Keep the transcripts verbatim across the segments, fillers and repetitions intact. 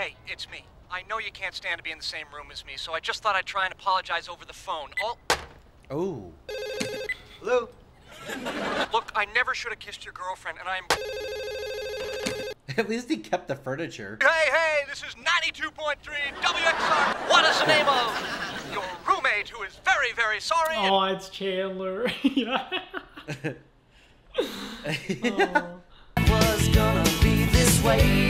Hey, it's me. I know you can't stand to be in the same room as me, so I just thought I'd try and apologize over the phone. Oh. Oh. Hello? Look, I never should have kissed your girlfriend, and I am... At least he kept the furniture. Hey, hey, this is ninety-two point three W X R. What is the name of your roommate who is very, very sorry? Oh, and... it's Chandler. Yeah. Oh. Was gonna be this way.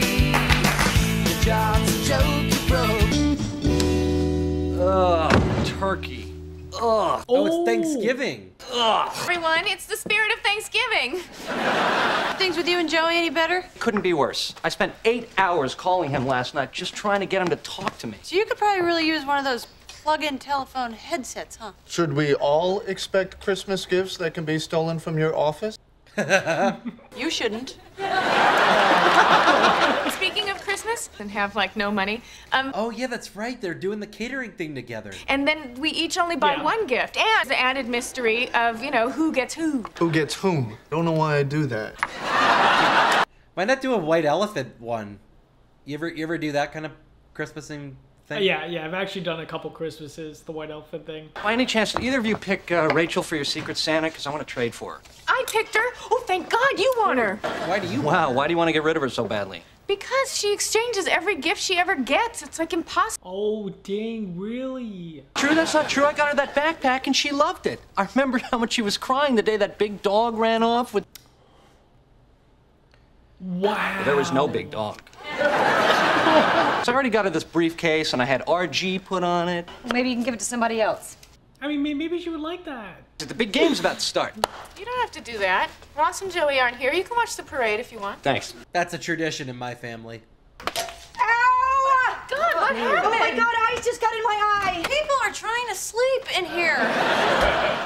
The job's a joke, you broke. Ugh, turkey. Ugh. Oh, oh, it's Thanksgiving. Ugh. Everyone, it's the spirit of Thanksgiving. Things with you and Joey any better? Couldn't be worse. I spent eight hours calling him last night just trying to get him to talk to me. So you could probably really use one of those plug-in telephone headsets, huh? Should we all expect Christmas gifts that can be stolen from your office? You shouldn't. Speaking of Christmas, and have like no money. Um, oh yeah, that's right. They're doing the catering thing together. And then we each only buy yeah. one gift, and the added mystery of you know who gets who. Who gets whom? Don't know why I do that. Why not do a white elephant one? You ever you ever do that kind of Christmasing thing? Uh, yeah, yeah. I've actually done a couple Christmases, the white elephant thing. By any chance, did either of you pick uh, Rachel for your Secret Santa? Because I want to trade for her. I picked her. Oh, thank God you want her. Why do you? Wow. Want her? Why do you want to get rid of her so badly? Because she exchanges every gift she ever gets. It's like impossible. Oh, dang, really? True, that's not true. I got her that backpack and she loved it. I remember how much she was crying the day that big dog ran off with... Wow. Well, there was no big dog. So I already got her this briefcase and I had R G put on it. Well, maybe you can give it to somebody else. I mean, maybe she would like that. The big game's about to start. You don't have to do that. Ross and Joey aren't here. You can watch the parade if you want. Thanks. That's a tradition in my family. Ow! God, what happened? Oh my God, ice just got in my eye. People are trying to sleep in here.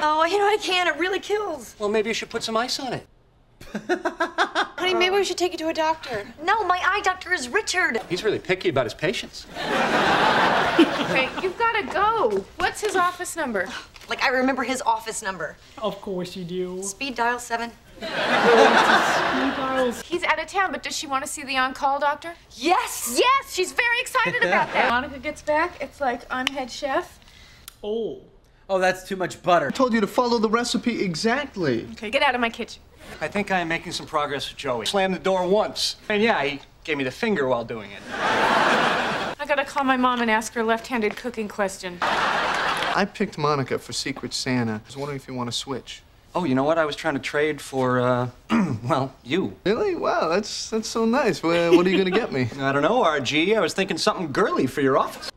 Oh, you know, I can't. It really kills. Well, maybe you should put some ice on it. Honey, maybe we should take you to a doctor. No, my eye doctor is Richard. He's really picky about his patients. Okay, you've got to go. What's his office number? Like, I remember his office number. Of course you do. Speed dial seven. Speed dials. He's out of town, but does she want to see the on-call doctor? Yes! Yes! She's very excited about that. Monica gets back. It's like, I'm head chef. Oh. Oh, that's too much butter. I told you to follow the recipe exactly. Okay, get out of my kitchen. I think I am making some progress with Joey. Slammed the door once. And yeah, he gave me the finger while doing it. I gotta call my mom and ask her left-handed cooking question. I picked Monica for Secret Santa. I was wondering if you want to switch. Oh, you know what? I was trying to trade for, uh, well, you. Really? Wow, that's that's so nice. Well, what are you going to get me? I don't know, R G. I was thinking something girly for your office.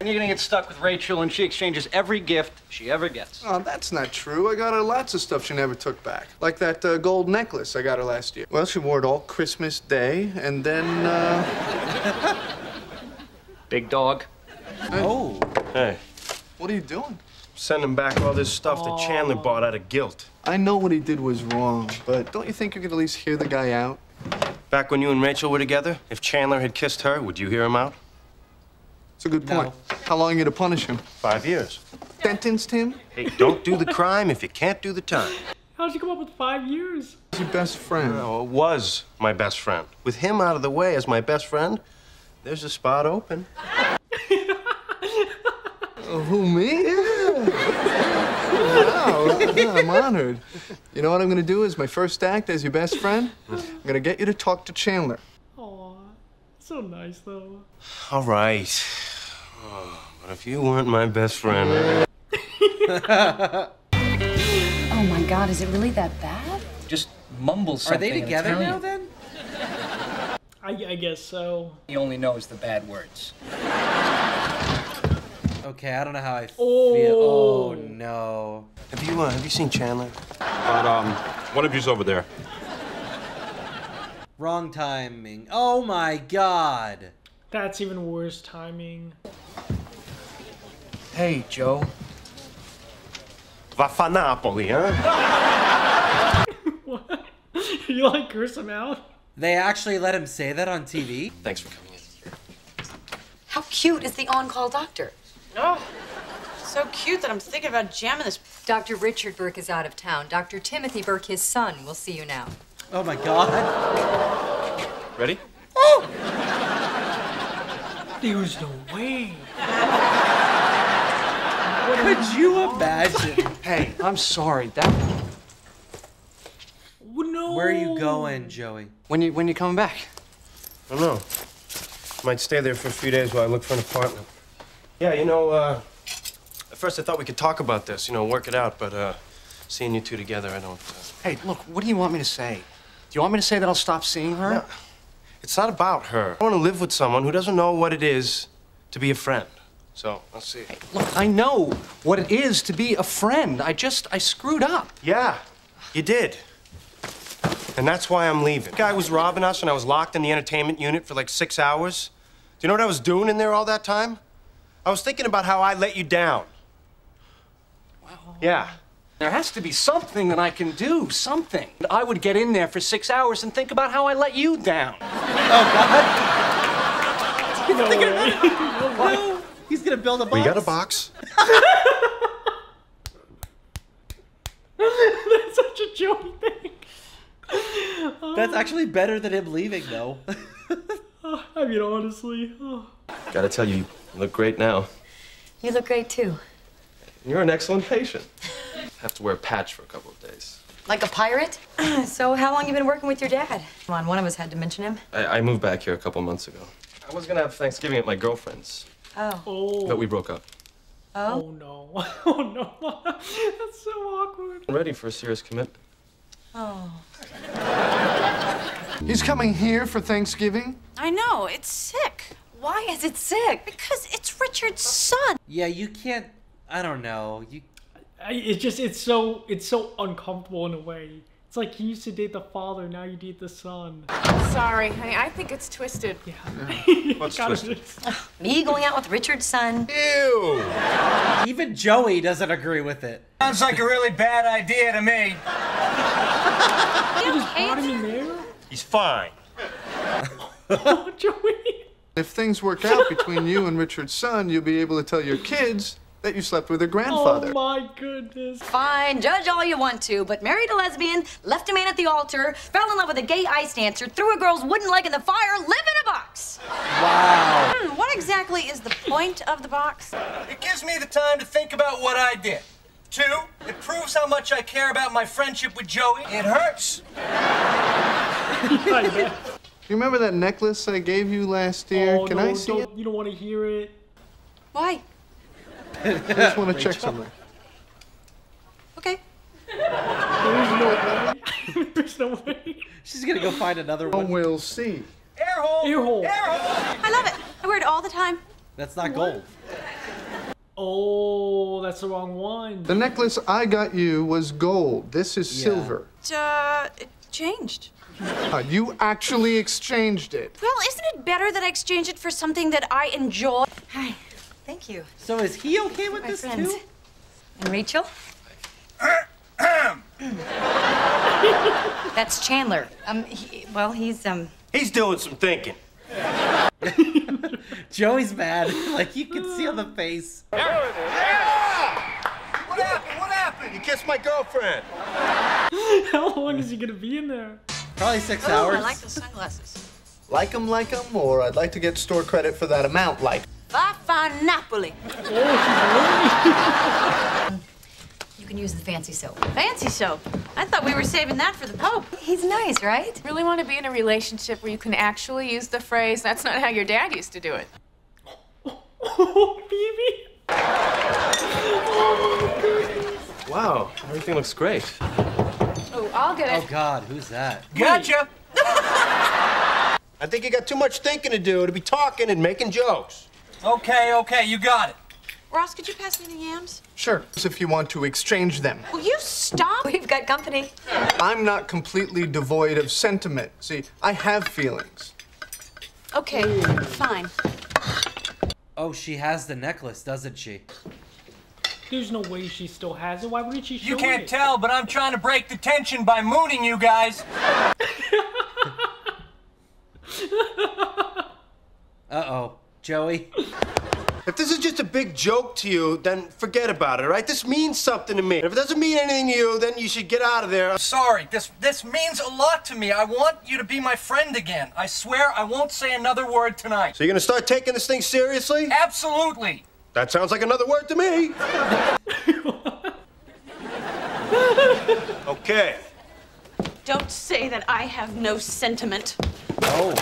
And you're going to get stuck with Rachel, and she exchanges every gift she ever gets. Oh, that's not true. I got her lots of stuff she never took back. Like that uh, gold necklace I got her last year. Well, she wore it all Christmas Day, and then, uh... Big dog. Hey. Oh. Hey. What are you doing? Sending back all this stuff oh. that Chandler bought out of guilt. I know what he did was wrong, but don't you think you could at least hear the guy out? Back when you and Rachel were together, if Chandler had kissed her, would you hear him out? That's a good point. No. How long are you to punish him? Five years. Sentenced him? Hey, don't do the crime if you can't do the time. How'd you come up with five years? He's your best friend. No, it was my best friend. With him out of the way as my best friend, there's a spot open. Oh, who, me? Wow, yeah, I'm honored. You know what I'm gonna do is my first act as your best friend? I'm gonna get you to talk to Chandler. Aw, so nice, though. All right. Oh, but if you weren't my best friend... Oh my God, is it really that bad? Just mumble something. Are they together now, then? I, I guess so. He only knows the bad words. Okay, I don't know how I oh. feel. Oh, no. Have you, uh, have you seen Chandler? But, um, one of you's over there. Wrong timing. Oh, my God. That's even worse timing. Hey, Joe. Vaffanapoli, huh? What? You, like, curse him out? They actually let him say that on T V? Thanks for coming in. How cute is the on-call doctor? Oh, so cute that I'm thinking about jamming this. Doctor Richard Burke is out of town. Doctor Timothy Burke, his son, will see you now. Oh, my God. Ready? Oh! There's no way. Could you imagine? Hey, I'm sorry. That... No. Where are you going, Joey? When you when you coming back? I don't know. Might stay there for a few days while I look for an apartment. Yeah, you know, uh, at first I thought we could talk about this, you know, work it out, but uh, seeing you two together, I don't... Uh... Hey, look, what do you want me to say? Do you want me to say that I'll stop seeing her? No. It's not about her. I want to live with someone who doesn't know what it is to be a friend. So, let's see. Hey, look, I know what it is to be a friend. I just, I screwed up. Yeah, you did. And that's why I'm leaving. The guy was robbing us, and I was locked in the entertainment unit for like six hours. Do you know what I was doing in there all that time? I was thinking about how I let you down. Well, yeah. There has to be something that I can do, something. I would get in there for six hours and think about how I let you down. Oh, God. He's no thinking about it. No, he's gonna build a box. We got a box. That's such a joke thing. That's actually better than him leaving, though. I mean, honestly. Oh. Gotta tell you, you look great now. You look great, too. You're an excellent patient. Have to wear a patch for a couple of days. Like a pirate? So how long you been working with your dad? Come on, one of us had to mention him. I, I moved back here a couple months ago. I was gonna have Thanksgiving at my girlfriend's. Oh. Oh. But we broke up. Oh? Oh, no. Oh, no. That's so awkward. I'm ready for a serious commitment. Oh. He's coming here for Thanksgiving? I know, it's sick. Why is it sick? Because it's Richard's son. Yeah, you can't, I don't know. You. I, it's just, it's so, it's so uncomfortable in a way. It's like you used to date the father, now you date the son. Sorry, honey, I think it's twisted. Yeah. Yeah. What's twisted? Me going out with Richard's son? Ew! Even Joey doesn't agree with it. Sounds like a really bad idea to me. You just brought him in there? He's fine. Oh, Joey. If things work out between you and Richard's son, you'll be able to tell your kids that you slept with her grandfather. Oh, my goodness. Fine, judge all you want to, but married a lesbian, left a man at the altar, fell in love with a gay ice dancer, threw a girl's wooden leg in the fire, live in a box. Wow. Hmm, what exactly is the point of the box? It gives me the time to think about what I did. Two, it proves how much I care about my friendship with Joey. It hurts. You remember that necklace I gave you last year? Oh, Can no, I see it? You don't want to hear it. Why? I just want to check something. Okay. There's no way. There's no way. She's gonna go find another one. We'll see. Air hole. Air hole. Air hole. I love it. I wear it all the time. That's not gold. Oh, that's the wrong one. The necklace I got you was gold. This is yeah. silver. It, uh, it changed. Uh, you actually exchanged it. Well, isn't it better that I exchange it for something that I enjoy? Hi. Thank you. So is he okay with this too? And Rachel? That's Chandler. Um, he, well, he's um. He's doing some thinking. Joey's mad. Like you can see on the face. Yeah. What happened? What happened? You kissed my girlfriend. How long is he gonna be in there? Probably six oh, hours. I like the sunglasses. Like 'em, like 'em, or I'd like to get store credit for that amount, like. Fafa Napoli. You can use the fancy soap. Fancy soap? I thought we were saving that for the Pope. He's nice, right? Really want to be in a relationship where you can actually use the phrase, that's not how your dad used to do it. Oh, baby. Oh, baby. Wow, everything looks great. Oh, I'll get it. Oh, God, who's that? Gotcha. I think you got too much thinking to do to be talking and making jokes. Okay, okay, you got it. Ross, could you pass me the yams? Sure, if you want to exchange them. Will you stop? We've got company. I'm not completely devoid of sentiment. See, I have feelings. Okay, fine. Oh, she has the necklace, doesn't she? There's no way she still has it. Why wouldn't she show it? You can't tell, but I'm trying to break the tension by mooning you guys. Uh-oh. Joey. If this is just a big joke to you, then forget about it, all right? This means something to me. If it doesn't mean anything to you, then you should get out of there. Sorry, this, this means a lot to me. I want you to be my friend again. I swear I won't say another word tonight. So you're gonna start taking this thing seriously? Absolutely. That sounds like another word to me. Okay. Don't say that I have no sentiment. Oh.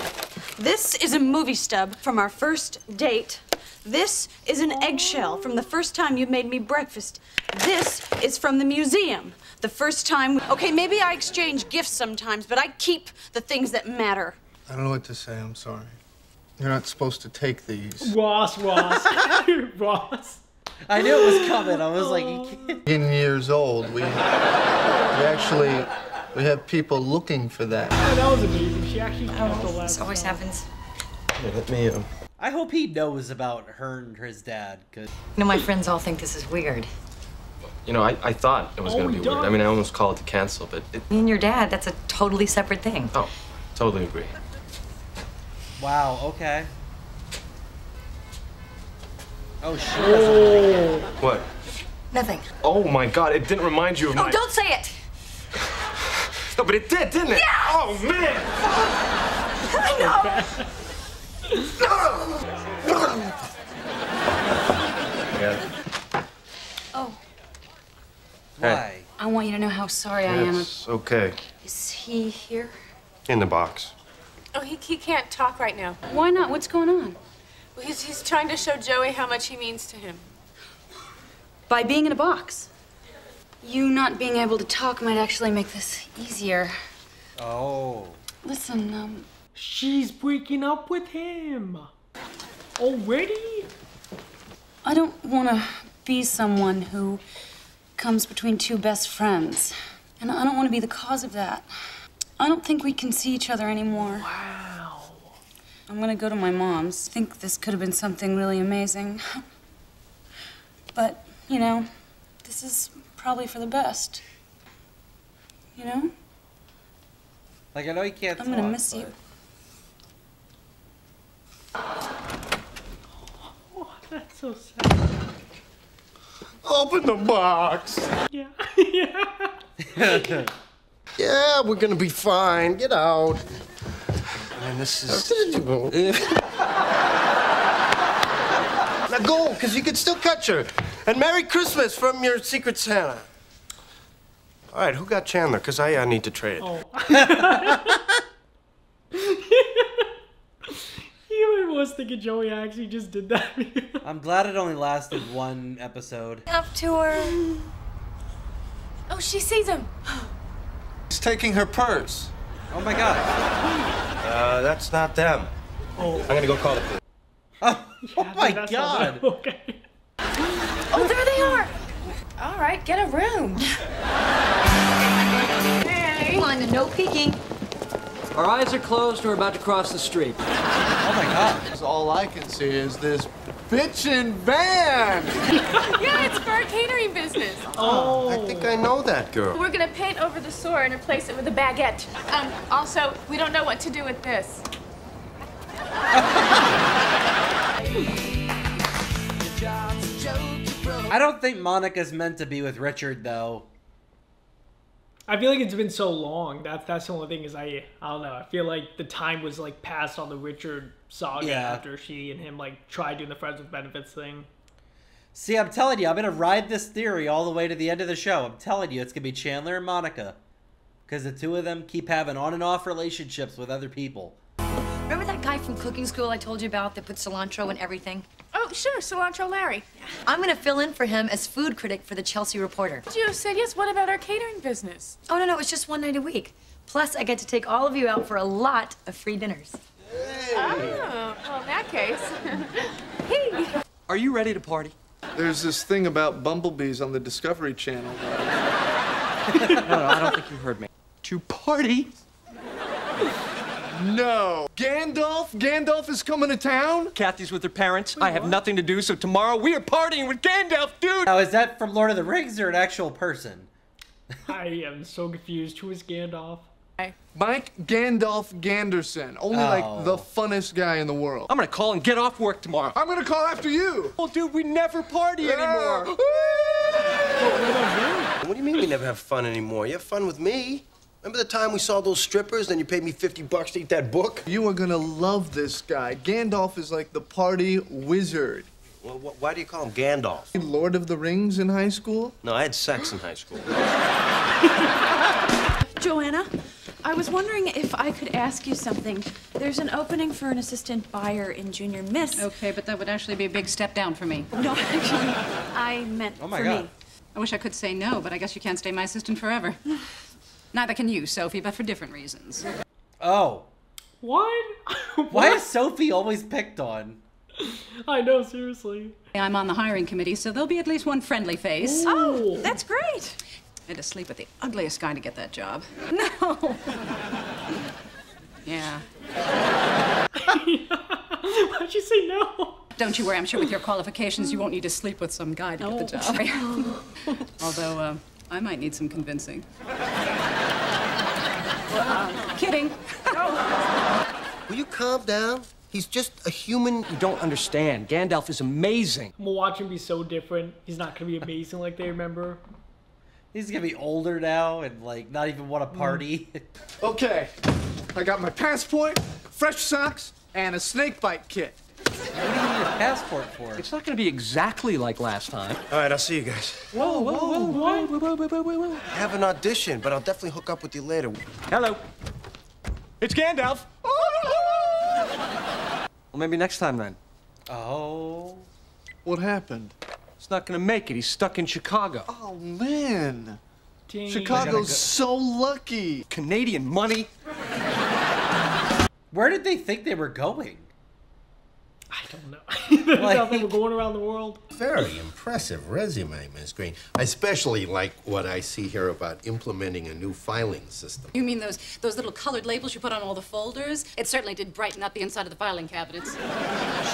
This is a movie stub from our first date. This is an eggshell from the first time you made me breakfast. This is from the museum. The first time... We... Okay, maybe I exchange gifts sometimes, but I keep the things that matter. I don't know what to say. I'm sorry. You're not supposed to take these. Ross, Ross. Ross. I knew it was coming. I was like... You can't. ten years old, we, we actually... We have people looking for that. Oh, that was amazing. She actually kept the last. This always happens. Yeah, let me. Um... I hope he knows about her and his dad. Cause... You know, my friends all think this is weird. You know, I, I thought it was oh, going to be weird. I mean, I almost called to cancel, but it... Me and your dad, that's a totally separate thing. Oh, totally agree. Wow, okay. Oh, shit. What? Nothing. Oh, my God, it didn't remind you of oh, my... Oh, don't say it! No, but it did, didn't it? Yeah. Oh, man! No! Oh. Why? I want you to know how sorry it's I am. It's okay. Is he here? In the box. Oh, he, he can't talk right now. Why not? What's going on? Well, he's, he's trying to show Joey how much he means to him. By being in a box. You not being able to talk might actually make this easier. Oh. Listen, um... She's breaking up with him. Already? I don't want to be someone who comes between two best friends. And I don't want to be the cause of that. I don't think we can see each other anymore. Wow. I'm going to go to my mom's. I think this could have been something really amazing. But, you know, this is... probably for the best. You know? Like, I know you can't. I'm gonna talk, miss but... you. Oh, that's so sad. Open the box! Yeah. Yeah. Yeah, we're gonna be fine. Get out. Man, this is. Now go, because you can still catch her. And Merry Christmas from your Secret Santa. All right, who got Chandler? Because I, I need to trade. Oh. He really was thinking Joey actually just did that. I'm glad it only lasted one episode. Up to her. Oh, she sees him. He's taking her purse. Oh, my God. Uh, that's not them. Oh. I'm going to go call the police. Oh, yeah, oh my God. Okay. Oh, there they are! All right, get a room. Hey! Come on, no peeking. Our eyes are closed, we're about to cross the street. Oh my God. All I can see is this bitchin' van! Yeah, it's for our catering business. Oh. I think I know that girl. We're gonna paint over the sore and replace it with a baguette. Um, also, we don't know what to do with this. I don't think Monica's meant to be with Richard, though. I feel like it's been so long. That's that's the only thing is I I don't know. I feel like the time was like passed on the Richard saga yeah. after she and him like tried doing the Friends with Benefits thing. See, I'm telling you, I'm gonna ride this theory all the way to the end of the show. I'm telling you, it's gonna be Chandler and Monica, because the two of them keep having on and off relationships with other people. Remember that guy from cooking school I told you about that put cilantro in everything? Oh, sure, Cilantro Larry. I'm going to fill in for him as food critic for the Chelsea Reporter. You have said yes. What about our catering business? Oh, no, no, it's just one night a week. Plus, I get to take all of you out for a lot of free dinners. Hey. Oh, well, in that case. Hey. Are you ready to party? There's this thing about bumblebees on the Discovery Channel. no, no, I don't think you heard me. To party? No. Gandalf? Gandalf is coming to town? Kathy's with her parents. Wait, I have what? nothing to do, so tomorrow we are partying with Gandalf, dude! Now, is that from Lord of the Rings or an actual person? I am so confused. Who is Gandalf? Mike Gandalf Ganderson. Only, oh. like, the funnest guy in the world. I'm gonna call and get off work tomorrow. I'm gonna call after you. Well, dude, we never party yeah. anymore. What do you mean we never have fun anymore? You have fun with me. Remember the time we saw those strippers, then you paid me fifty bucks to eat that book? You are gonna love this guy. Gandalf is like the party wizard. Well, wh why do you call him Gandalf? Lord of the Rings in high school? No, I had sex in high school. Joanna, I was wondering if I could ask you something. There's an opening for an assistant buyer in Junior Miss. Okay, but that would actually be a big step down for me. No, actually, I meant oh my for God. me. I wish I could say no, but I guess you can't stay my assistant forever. Neither can you, Sophie, but for different reasons. Oh. What? Why is Sophie always picked on? I know, seriously. I'm on the hiring committee, so there'll be at least one friendly face. Ooh. Oh, that's great. I had to sleep with the ugliest guy to get that job. No. Yeah. Why'd you say no? Don't you worry, I'm sure with your qualifications, you won't need to sleep with some guy to no. get the job. Although, uh, I might need some convincing. Well, uh, kidding. No. Will you calm down? He's just a human. You don't understand. Gandalf is amazing. We'll watch him be so different. He's not going to be amazing like they remember. He's going to be older now and, like, not even want to party. Mm. Okay. I got my passport, fresh socks, and a snake bite kit. What do you need your passport for? It's not going to be exactly like last time. All right, I'll see you guys. Whoa, whoa, whoa, whoa, whoa, whoa, whoa, whoa, whoa, whoa. I have an audition, but I'll definitely hook up with you later. Hello. It's Gandalf. Well, maybe next time, then. Oh. What happened? He's not gonna make it. He's stuck in Chicago. Oh, man. Dang. Chicago's go. so lucky. Canadian money. Where did they think they were going? I don't know. They like, thought they were going around the world. Very impressive resume, Miz Green. I especially like what I see here about implementing a new filing system. You mean those those little colored labels you put on all the folders? It certainly did brighten up the inside of the filing cabinets.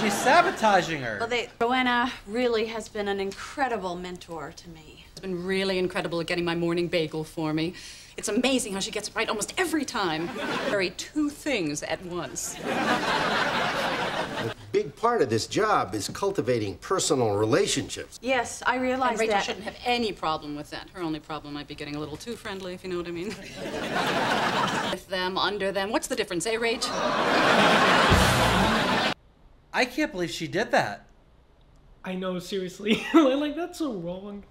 She's sabotaging her. Well, they, Joanna really has been an incredible mentor to me. She's been really incredible at getting my morning bagel for me. It's amazing how she gets it right almost every time. Very two things at once. A big part of this job is cultivating personal relationships. Yes, I realize and Rachel that. Rachel shouldn't have any problem with that. Her only problem might be getting a little too friendly, if you know what I mean. With them, under them, what's the difference, eh, Rach? I can't believe she did that. I know, seriously. Like, that's so wrong.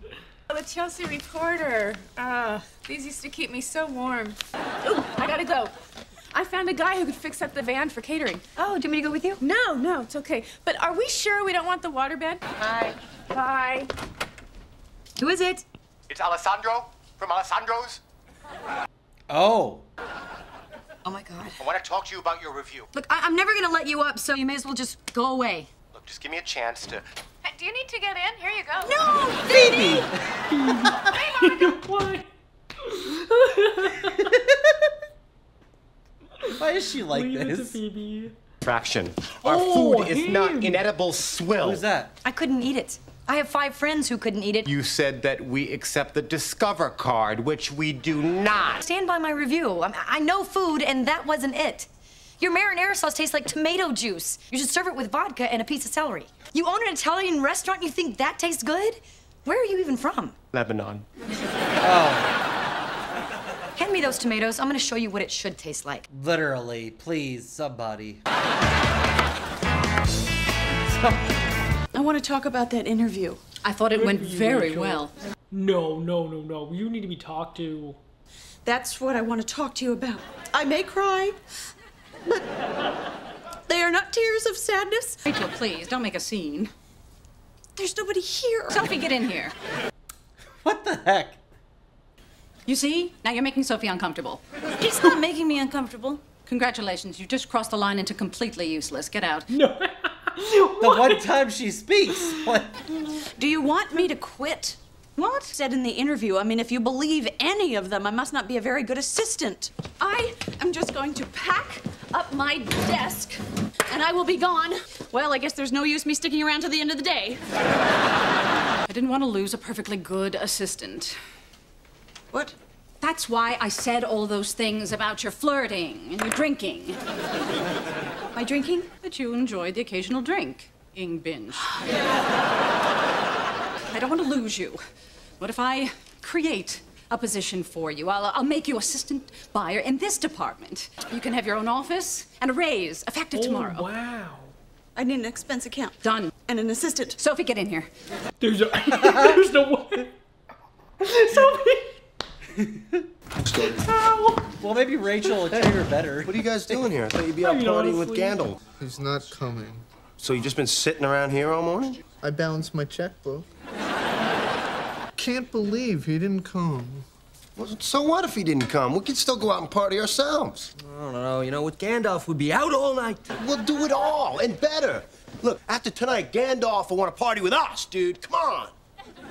The Chelsea Reporter. Uh, these used to keep me so warm. Ooh, I gotta go. I found a guy who could fix up the van for catering. Oh, do you want me to go with you? No, no, it's okay. But are we sure we don't want the waterbed? Hi. Hi. Who is it? It's Alessandro from Alessandro's. Oh. Oh, my God. I want to talk to you about your review. Look, I I'm never going to let you up, so you may as well just go away. Look, just give me a chance to... Hey, do you need to get in? Here you go. No, Phoebe! Why? Why is she like Leave this? It to Phoebe. Fraction. Our oh, food is him. not inedible swill. What is that? I couldn't eat it. I have five friends who couldn't eat it. You said that we accept the Discover card, which we do not. Stand by my review. I, I know food, and that wasn't it. Your marinara sauce tastes like tomato juice. You should serve it with vodka and a piece of celery. You own an Italian restaurant, you think that tastes good? Where are you even from? Lebanon. Oh. Hand me those tomatoes. I'm gonna show you what it should taste like. Literally, please, somebody. I want to talk about that interview. I thought it went very well. No, no, no, no. You need to be talked to. That's what I want to talk to you about. I may cry, but they are not tears of sadness. Rachel, please, don't make a scene. There's nobody here. Sophie, get in here. What the heck? You see? Now you're making Sophie uncomfortable. It's not making me uncomfortable. Congratulations, you just crossed the line into completely useless. Get out. No. The one time she speaks. What? Do you want me to quit? What? Said in the interview, I mean, if you believe any of them, I must not be a very good assistant. I am just going to pack up my desk, and I will be gone. Well, I guess there's no use me sticking around to the end of the day. I didn't want to lose a perfectly good assistant. What? That's why I said all those things about your flirting and your drinking. My drinking? That you enjoyed the occasional drink. Ing binge. I don't want to lose you. What if I create a position for you? I'll, I'll make you assistant buyer in this department. You can have your own office and a raise effective oh, tomorrow. Wow. I need an expense account. Done. And an assistant. Sophie, get in here. There's no, there's no way. Sophie. Ow. Well, maybe Rachel will treat her better. What are you guys doing here? I thought you'd be out partying with Gandalf. He's not coming. So you've just been sitting around here all morning? I balanced my checkbook. Can't believe he didn't come. Well, so what if he didn't come? We could still go out and party ourselves. I don't know. You know, with Gandalf, we'd be out all night. We'll do it all and better. Look, after tonight, Gandalf will want to party with us, dude. Come on.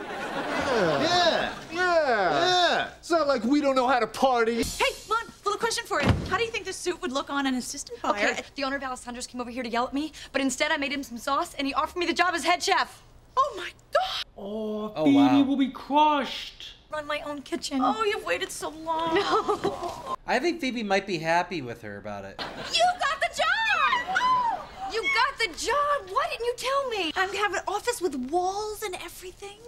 Yeah. Yeah. Yeah. Yeah. It's not like we don't know how to party. Hey, Mont, little question for you. How do you think this suit would look on an assistant buyer? Okay, the owner of Alessandro's came over here to yell at me, but instead I made him some sauce, and he offered me the job as head chef. Oh, my God. Oh, oh Phoebe wow. will be crushed. Run my own kitchen. Oh, you've waited so long. No. I think Phoebe might be happy with her about it. You got the job! Oh, you got the job! Why didn't you tell me? I'm gonna have an office with walls and everything.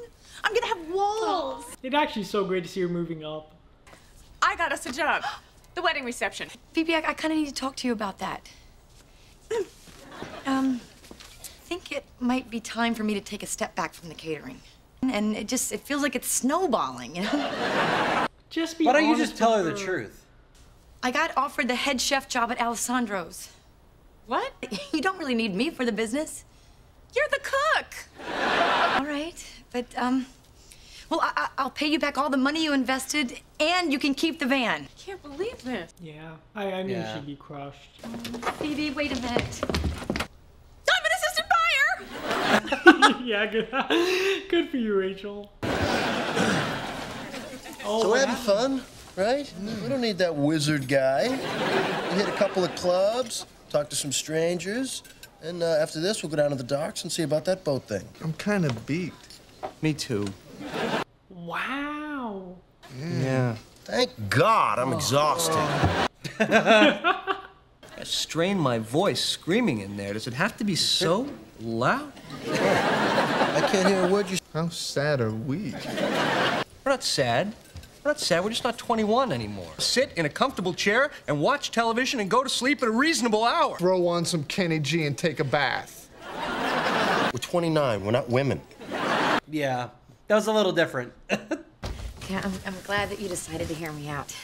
I'm gonna have walls. It's actually so great to see her moving up. I got us a job. The wedding reception. Phoebe, I, I kind of need to talk to you about that. um... I think it might be time for me to take a step back from the catering. And it just, it feels like it's snowballing, you know? Just be Why don't you just tell her the truth? I got offered the head chef job at Alessandro's. What? You don't really need me for the business. You're the cook! All right, but, um, well, I I'll pay you back all the money you invested, and you can keep the van. I can't believe this. Yeah, I, I knew yeah. she'd be crushed. Phoebe, wait a minute. Yeah, good. Good for you, Rachel. Oh, so we're having fun, right? Mm. We don't need that wizard guy. We hit a couple of clubs, talk to some strangers, and uh, after this, we'll go down to the docks and see about that boat thing. I'm kind of beat. Me too. Wow. Yeah. yeah. Thank God I'm oh. exhausted. I strained my voice screaming in there. Does it have to be so loud? I can't hear a word you... How sad are we? We're not sad. We're not sad. We're just not twenty-one anymore. Sit in a comfortable chair and watch television and go to sleep at a reasonable hour. Throw on some Kenny G and take a bath. We're twenty-nine. We're not women. Yeah. That was a little different. Yeah, I'm, I'm glad that you decided to hear me out.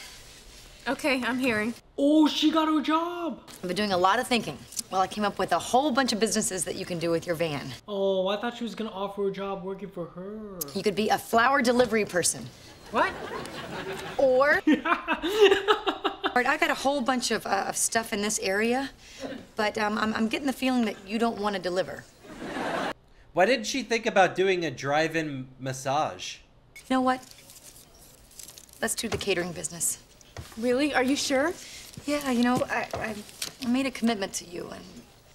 Okay, I'm hearing. Oh, she got her job. I've been doing a lot of thinking. Well, I came up with a whole bunch of businesses that you can do with your van. Oh, I thought she was gonna offer a job working for her. You could be a flower delivery person. What? Or... Right, I got a whole bunch of, uh, of stuff in this area, but um, I'm, I'm getting the feeling that you don't want to deliver. Why didn't she think about doing a drive-in massage? You know what? Let's do the catering business. Really? Are you sure? Yeah, you know, I, I made a commitment to you, and...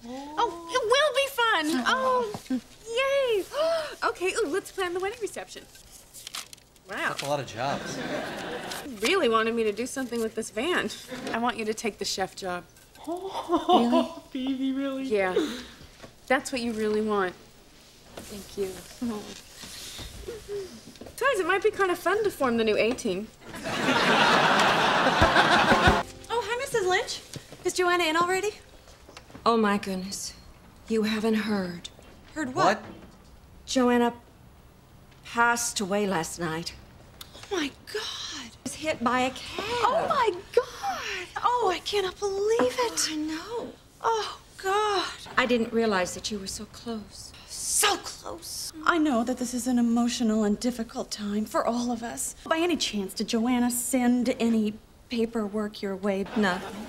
Oh, it will be fun! Oh, yay! Okay, ooh, let's plan the wedding reception. Wow. That's a lot of jobs. You really wanted me to do something with this van. I want you to take the chef job. Oh, really? Phoebe, really? Yeah. That's what you really want. Thank you. Oh. Guys, it might be kind of fun to form the new A-team. Oh, hi, Missus Lynch. Is Joanna in already? Oh, my goodness. You haven't heard. Heard what? What? Joanna passed away last night. Oh, my God. Was hit by a cab. Oh, my God. Oh, I cannot believe it. Oh, I know. Oh, God. I didn't realize that you were so close. So close. I know that this is an emotional and difficult time for all of us. By any chance, did Joanna send any paperwork your way? Nothing.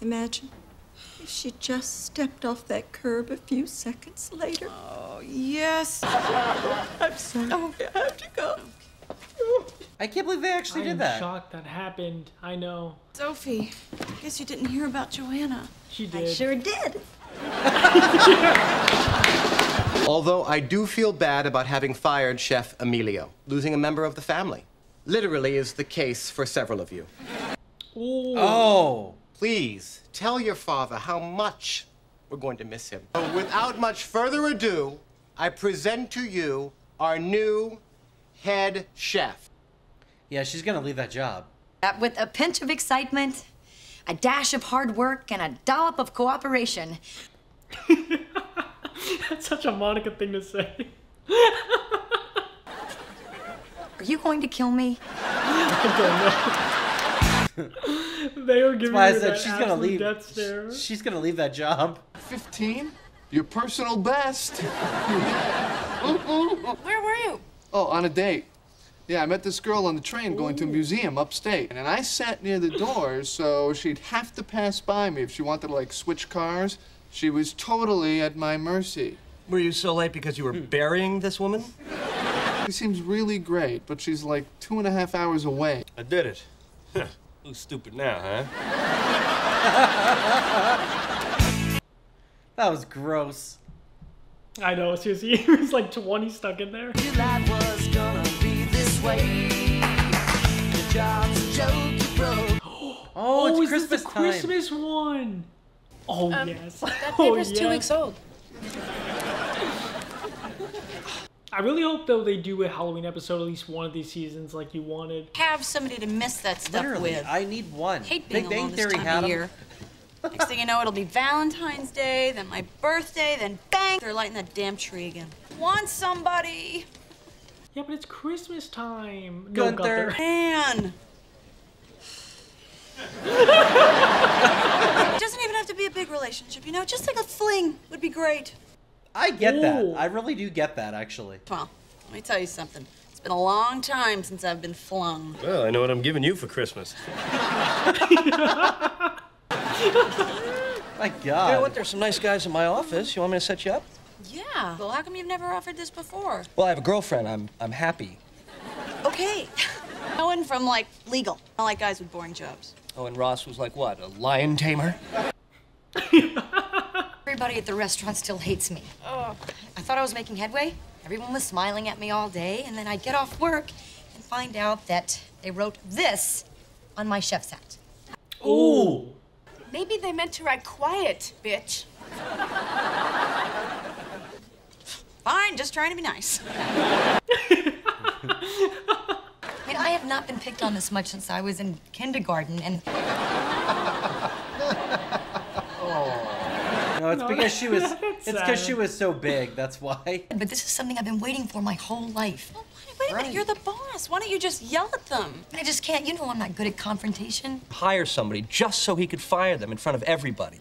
Imagine if she just stepped off that curb a few seconds later. Oh, yes. I'm sorry. Oh, I have to go. I can't believe they actually I did that. I'm shocked that happened. I know. Sophie, I guess you didn't hear about Joanna. She did. I sure did. Although I do feel bad about having fired Chef Emilio, losing a member of the family. literally is the case for several of you. Ooh. Oh, please tell your father how much we're going to miss him. So without much further ado, I present to you our new head chef. Yeah, she's gonna leave that job. With a pinch of excitement, a dash of hard work, and a dollop of cooperation. That's such a Monica thing to say. Are you going to kill me? I don't know. They were giving her that she's gonna leave. Death stare. She's gonna leave that job. Fifteen? Your personal best. Where were you? Oh, on a date. Yeah, I met this girl on the train going to a museum upstate. And I sat near the door, so she'd have to pass by me if she wanted to, like, switch cars. She was totally at my mercy. Were you so late because you were burying this woman? She seems really great, but she's like two and a half hours away. I did it. Huh. Who's stupid now, huh? That was gross. I know, seriously, he was like twenty stuck in there. July was gonna be this way. The job's a joke you broke. Oh, oh, it's oh, Christmas is this the time. Christmas one. Oh, um, yes. That paper's oh, two yes. weeks old. I really hope, though, they do a Halloween episode, at least one of these seasons, like you wanted. Have somebody to miss that stuff Literally, with. I need one. I hate being Big alone this time of year. Next thing you know, it'll be Valentine's Day, then my birthday, then bang! They're lighting that damn tree again. Want somebody! Yeah, but it's Christmas time. Gunther. No, Gunther. Man! It doesn't even have to be a big relationship, you know? Just like a fling would be great. I get Ooh. that. I really do get that, actually. Well, let me tell you something. It's been a long time since I've been flung. Well, I know what I'm giving you for Christmas. My God. You know what? There's some nice guys in my office. You want me to set you up? Yeah. Well, how come you've never offered this before? Well, I have a girlfriend. I'm I'm happy. Okay. Owen from, like, legal. I like guys with boring jobs. Owen Ross was like what? A lion tamer? Everybody at the restaurant still hates me. Oh. I thought I was making headway. Everyone was smiling at me all day, and then I'd get off work and find out that they wrote this on my chef's hat. Ooh. Maybe they meant to write quiet, bitch. Fine, just trying to be nice. I mean, I have not been picked on this much since I was in kindergarten, and... No, it's no, because she was. It's because she was so big. That's why. But this is something I've been waiting for my whole life. Well, wait, wait a right. minute. You're the boss. Why don't you just yell at them? I just can't. You know I'm not good at confrontation. Hire somebody just so he could fire them in front of everybody.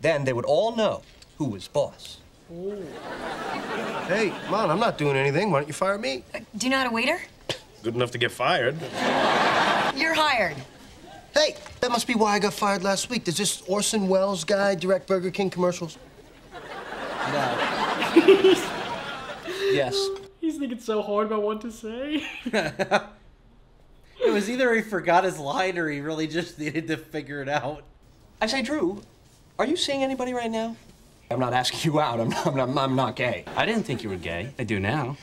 Then they would all know who was boss. Ooh. Hey, Mom, I'm not doing anything. Why don't you fire me? Uh, do you know how to waiter? Good enough to get fired. You're hired. Hey, that must be why I got fired last week. Does this Orson Welles guy direct Burger King commercials? No. Yes. He's thinking so hard about what to say. It was either he forgot his line or he really just needed to figure it out. I say, Drew, are you seeing anybody right now? I'm not asking you out. I'm not, I'm not, I'm not gay. I didn't think you were gay. I do now.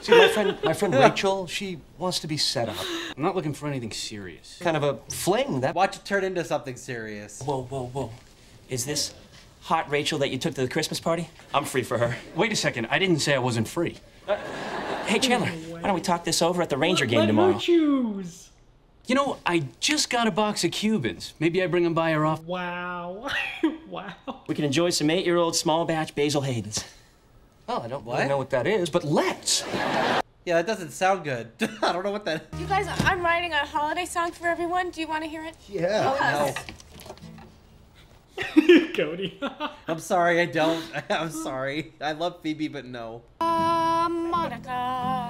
See, my friend, my friend Rachel, she wants to be set up. I'm not looking for anything serious. Kind of a fling that... Watch it turn into something serious. Whoa, whoa, whoa. Is this hot Rachel that you took to the Christmas party? I'm free for her. Wait a second, I didn't say I wasn't free. Uh, hey, Chandler, no why don't we talk this over at the Ranger let, game let tomorrow? Let her choose. You know, I just got a box of Cubans. Maybe I bring them by her off. Wow. Wow. We can enjoy some eight-year-old small batch Basil Haydens. Oh, I don't really know what that is, but let's! Yeah, that doesn't sound good. I don't know what that is. You guys, I'm writing a holiday song for everyone. Do you want to hear it? Yeah. Oh, no. Cody. I'm sorry, I don't. I'm sorry. I love Phoebe, but no. Ah, uh, Monica.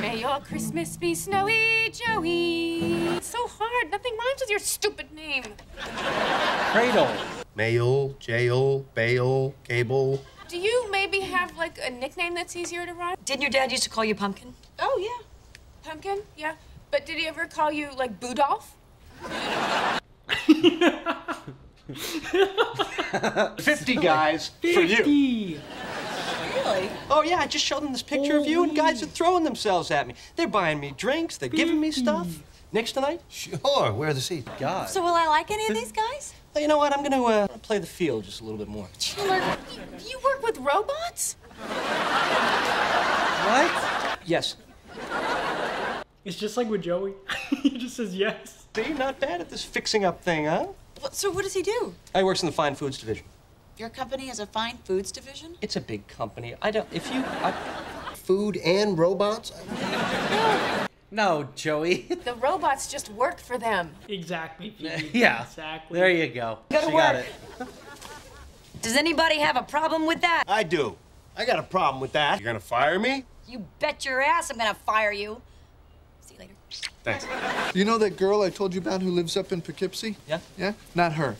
May your Christmas be snowy, Joey. It's so hard. Nothing rhymes with your stupid name. Cradle. Mail, jail, bail, cable. Do you maybe have, like, a nickname that's easier to rhyme? Didn't your dad used to call you Pumpkin? Oh, yeah. Pumpkin, yeah. But did he ever call you, like, Budolf? fifty guys fifty. For you. Really? Really? Oh, yeah, I just showed them this picture oh, of you, and guys are throwing themselves at me. They're buying me drinks, they're giving me stuff. Next tonight? Sure, where are the seats? God. So will I like any of these guys? Well, you know what, I'm gonna uh, play the field just a little bit more. Chiller, you, you work with robots? What? Yes. It's just like with Joey. He just says yes. See, not bad at this fixing up thing, huh? Well, so what does he do? He works in the fine foods division. Your company has a fine foods division? It's a big company. I don't, if you... I... Food and robots? No. No, Joey. The robots just work for them. Exactly, Phoebe. Yeah, exactly. There you go. You gotta she work. Got it. Does anybody have a problem with that? I do. I got a problem with that. You're gonna fire me? You bet your ass I'm gonna fire you. See you later. Thanks. You know that girl I told you about who lives up in Poughkeepsie? Yeah? Yeah? Not her.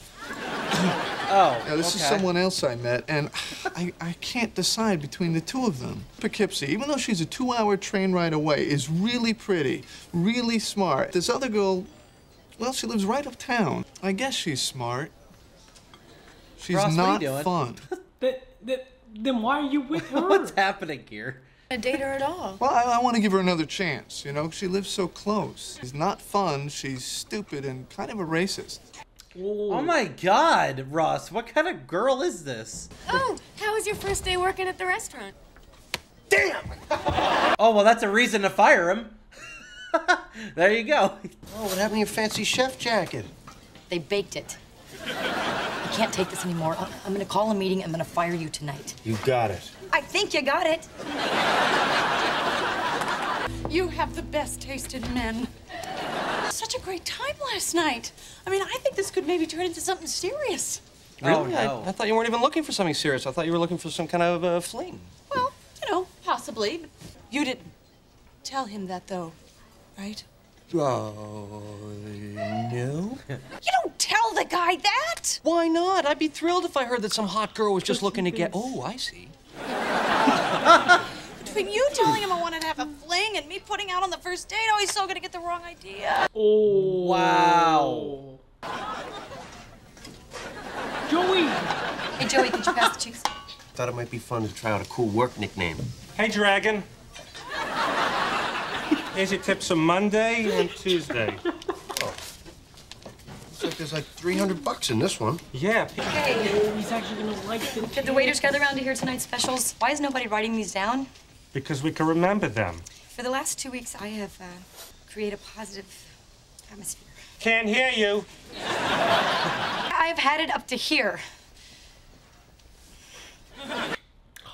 Oh, now, this okay. is someone else I met, and I, I can't decide between the two of them. Poughkeepsie, even though she's a two-hour train ride away, is really pretty, really smart. This other girl, well, she lives right uptown. I guess she's smart. She's Ross, not fun. Th th then why are you with her? What's happening here? I date her at all. Well, I, I want to give her another chance, you know? She lives so close. She's not fun, she's stupid, and kind of a racist. Ooh. Oh my God, Ross, what kind of girl is this? Oh, how was your first day working at the restaurant? Damn! Oh, well, that's a reason to fire him. There you go. Oh, what happened to your fancy chef jacket? They baked it. I can't take this anymore. I'm, I'm gonna call a meeting. I'm gonna fire you tonight. You got it. I think you got it. You have the best taste in men. Such a great time last night. I mean, I think this could maybe turn into something serious. Really? Oh, no. I, I thought you weren't even looking for something serious. I thought you were looking for some kind of uh, fling. Well, you know, possibly. You didn't tell him that, though, right? Oh, no. You don't tell the guy that! Why not? I'd be thrilled if I heard that some hot girl was just looking to get... Oh, I see. Between you telling him I wanted to have a fling and me putting out on the first date, oh, he's so gonna get the wrong idea. Oh, wow. Joey! Hey, Joey, could you pass the cheeks? Thought it might be fun to try out a cool work nickname. Hey, Dragon. Here's your tips on Monday and Tuesday. Oh. Looks like there's like three hundred bucks in this one. Yeah. Hey. He's actually gonna like the Did the waiters gather around to hear tonight's specials? Why is nobody writing these down? Because we can remember them. For the last two weeks, I have uh, created a positive atmosphere. Can't hear you. I've had it up to here.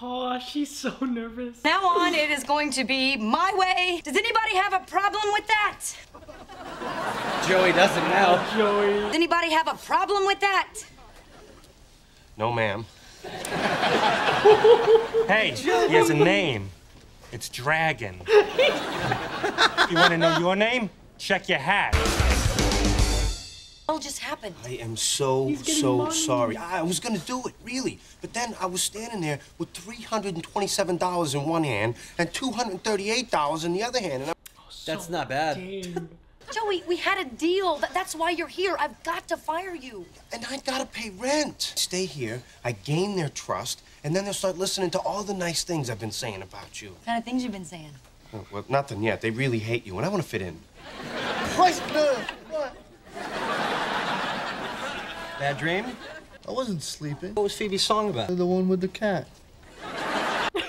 Oh, she's so nervous. Now on, it is going to be my way. Does anybody have a problem with that? Joey doesn't now. Oh, Joey. Does anybody have a problem with that? No, ma'am. Hey, Joey. He has a name. It's Dragon. You want to know your name? Check your hat. What just happened? I am so, so money. sorry. I, I was going to do it, really. But then I was standing there with three hundred twenty-seven dollars in one hand and two hundred thirty-eight dollars in the other hand. And I... oh, so That's not bad. Joey, we had a deal. That's why you're here. I've got to fire you. And I got to pay rent. Stay here. I gain their trust. And then they'll start listening to all the nice things I've been saying about you. What kind of things you've been saying? Oh, well, nothing yet. They really hate you, and I want to fit in. Christ, no. Bad dream? I wasn't sleeping. What was Phoebe's song about? The one with the cat.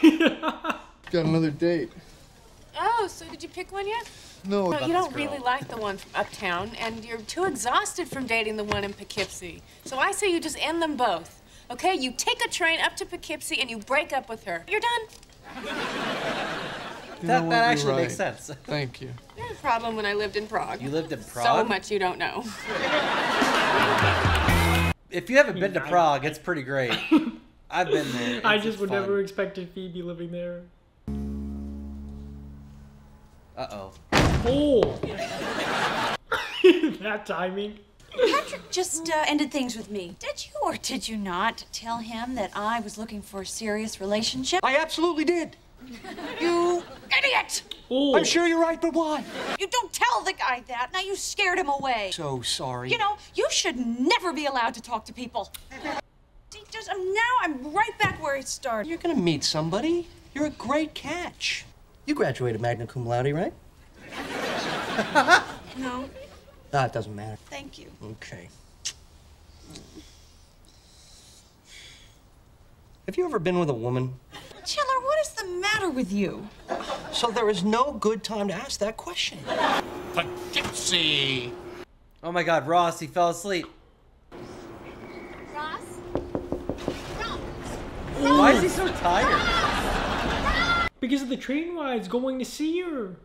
Got another date. Oh, so did you pick one yet? No. no you don't really like the one from uptown, and you're too exhausted from dating the one in Poughkeepsie. So I say you just end them both. Okay, you take a train up to Poughkeepsie and you break up with her. You're done. You that, that actually right. makes sense. Thank you. You had a problem when I lived in Prague. You lived in Prague? So much you don't know. If you haven't been to Prague, it's pretty great. I've been there. It's, I just would fun. never expected Phoebe living there. Uh-oh. Oh! That timing. Patrick just uh, ended things with me. Did you or did you not tell him that I was looking for a serious relationship? I absolutely did. You idiot! Ooh. I'm sure you're right, but why? You don't tell the guy that. Now you scared him away. So sorry. You know, you should never be allowed to talk to people. Did just um, now I'm right back where it started. You're gonna meet somebody. You're a great catch. You graduated magna cum laude, right? No. Ah, it doesn't matter. Thank you. Okay. Have you ever been with a woman? Chandler, what is the matter with you? So there is no good time to ask that question. Poughkeepsie! Oh my God, Ross, he fell asleep. Ross? Ross? Why is he so tired? Ross! Because of the train rides going to see her.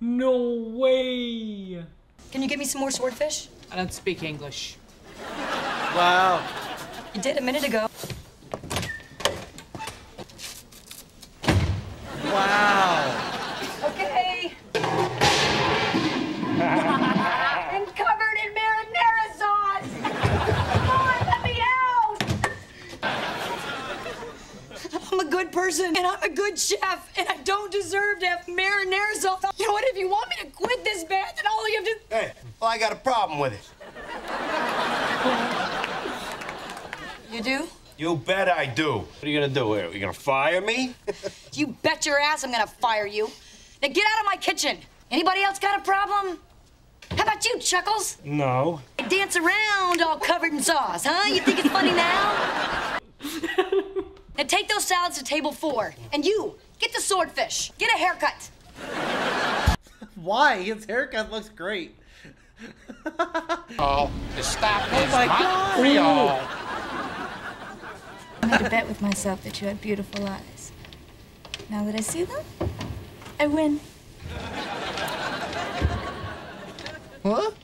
No way. Can you get me some more swordfish? I don't speak English. Wow. You did a minute ago. Wow. Okay. I'm covered in marinara sauce. Come on, let me out. I'm a good person, and I'm a good chef, and I don't deserve to have marinara sauce. You know what? If you want me to quit this band, then all you have to... Hey, well, I got a problem with it. You do? You bet I do. What are you gonna do? Are you gonna fire me? You bet your ass I'm gonna fire you. Now get out of my kitchen. Anybody else got a problem? How about you, Chuckles? No. I dance around all covered in sauce, huh? You think it's funny now? Now take those salads to table four. And you, get the swordfish. Get a haircut. Why? His haircut looks great. Oh, stop. Oh my God. I made a bet with myself that you had beautiful eyes. Now that I see them, I win. What?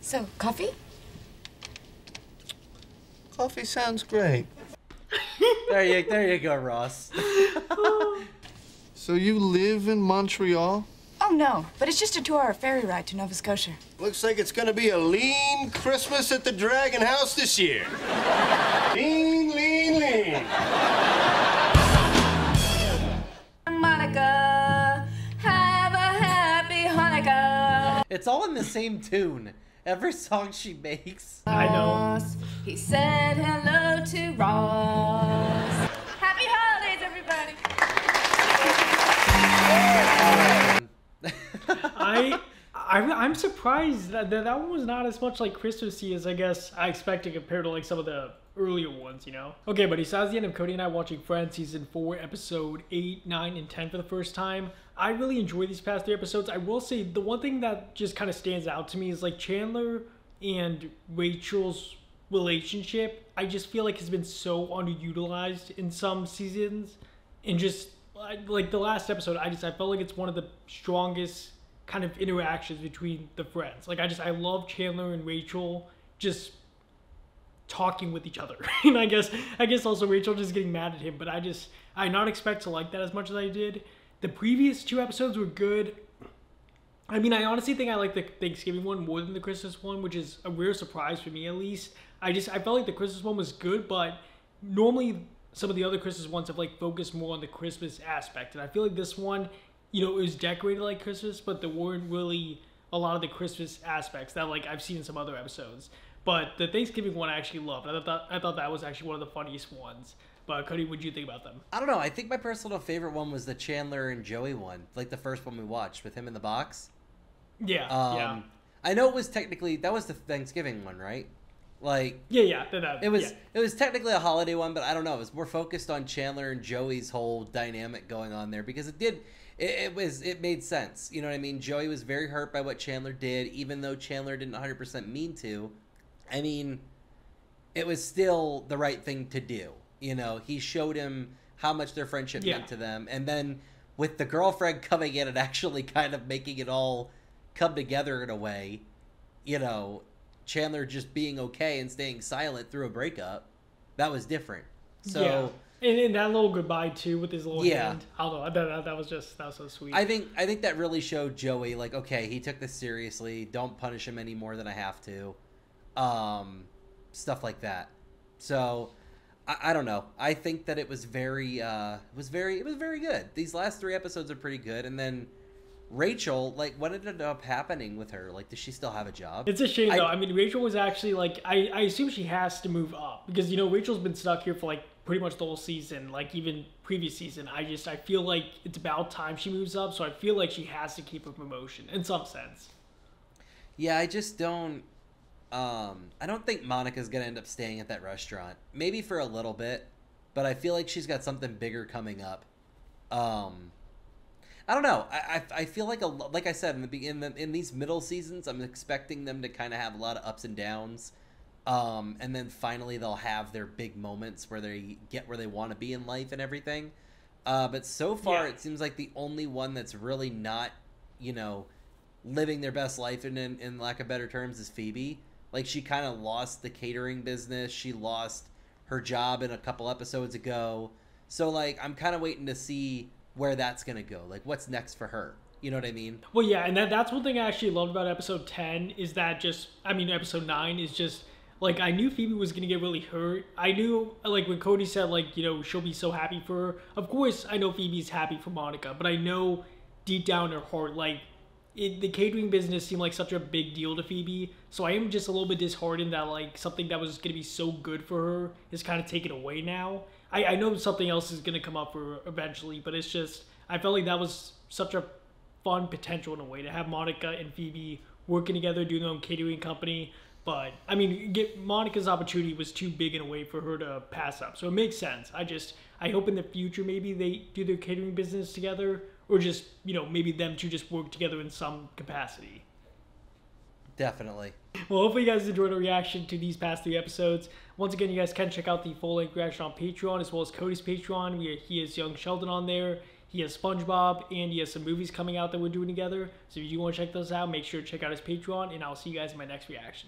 So, coffee? Coffee sounds great. There you, there you go, Ross. So you live in Montreal? Oh, no, but it's just a two-hour ferry ride to Nova Scotia. Looks like it's gonna be a lean Christmas at the Dragon House this year. Lean, lean, lean. Monica, have a happy Hanukkah. It's all in the same tune. Every song she makes. I know. He said hello to Ross. Happy holidays, everybody. I, I, I'm surprised that, that that one was not as much like Christmassy as I guess I expected compared to like some of the earlier ones, you know? Okay, buddy, so that's the end of Cody and I watching Friends Season four, Episode eight, nine, and ten for the first time. I really enjoyed these past three episodes. I will say the one thing that just kind of stands out to me is like Chandler and Rachel's relationship. I just feel like it's been so underutilized in some seasons and just... like the last episode, I just I felt like it's one of the strongest kind of interactions between the friends. Like I just I love Chandler and Rachel just talking with each other, and I guess I guess also Rachel just getting mad at him. But I just I did not expect to like that as much as I did. The previous two episodes were good. I mean, I honestly think I like the Thanksgiving one more than the Christmas one, which is a rare surprise for me at least. I just I felt like the Christmas one was good, but normally. Some of the other Christmas ones have like focused more on the Christmas aspect. And I feel like this one, you know, it was decorated like Christmas, but there weren't really a lot of the Christmas aspects that like I've seen in some other episodes. But the Thanksgiving one I actually loved. I thought, I thought that was actually one of the funniest ones. But Cody, what did you think about them? I don't know. I think my personal favorite one was the Chandler and Joey one. Like the first one we watched with him in the box. Yeah, um, yeah. I know it was technically, that was the Thanksgiving one, right? Like yeah, yeah, that, that, it was yeah. It was technically a holiday one, but I don't know. It was more focused on Chandler and Joey's whole dynamic going on there because it did it, it was it made sense. You know what I mean? Joey was very hurt by what Chandler did, even though Chandler didn't one hundred percent mean to. I mean, it was still the right thing to do. You know, he showed him how much their friendship yeah. meant to them, and then with the girlfriend coming in and actually kind of making it all come together in a way, you know. Chandler just being okay and staying silent through a breakup, that was different. So yeah. and, and that little goodbye too with his little yeah. hand. I don't know. That, that, that was just that was so sweet. I think I think that really showed Joey like okay, he took this seriously. Don't punish him any more than I have to. Um, stuff like that. So I, I don't know. I think that it was very uh, it was very it was very good. These last three episodes are pretty good, and then Rachel, like, what ended up happening with her? Like, does she still have a job? It's a shame, I, though. I mean, Rachel was actually, like, I, I assume she has to move up. Because, you know, Rachel's been stuck here for, like, pretty much the whole season. Like, even previous season. I just, I feel like it's about time she moves up. So I feel like she has to keep her promotion in some sense. Yeah, I just don't, um, I don't think Monica's going to end up staying at that restaurant. Maybe for a little bit. But I feel like she's got something bigger coming up. Um... I don't know. I, I I feel like a like I said in the in the, in these middle seasons, I'm expecting them to kind of have a lot of ups and downs, um, and then finally they'll have their big moments where they get where they want to be in life and everything. Uh, but so far, yeah. It seems like the only one that's really not, you know, living their best life in in, in lack of better terms is Phoebe. Like, she kind of lost the catering business. She lost her job in a couple episodes ago. So, like, I'm kind of waiting to see where that's going to go. Like, what's next for her? You know what I mean? Well, yeah, and that that's one thing I actually loved about episode ten is that just, I mean, episode nine is just, like, I knew Phoebe was going to get really hurt. I knew, like, when Cody said, like, you know, she'll be so happy for her. Of course, I know Phoebe's happy for Monica, but I know deep down in her heart, like, it, the catering business seemed like such a big deal to Phoebe. So I am just a little bit disheartened that, like, something that was going to be so good for her is kind of taken away now. I, I know something else is going to come up for her eventually, but it's just, I felt like that was such a fun potential in a way to have Monica and Phoebe working together, doing their own catering company. But, I mean, get, Monica's opportunity was too big in a way for her to pass up. So it makes sense. I just, I hope in the future maybe they do their catering business together, or just, you know, maybe them two just work together in some capacity. Definitely. Well, hopefully you guys enjoyed our reaction to these past three episodes. Once again, you guys can check out the full-length reaction on Patreon, as well as Cody's Patreon. We are, he has Young Sheldon on there. He has SpongeBob, and he has some movies coming out that we're doing together. So if you want to check those out, make sure to check out his Patreon, and I'll see you guys in my next reaction.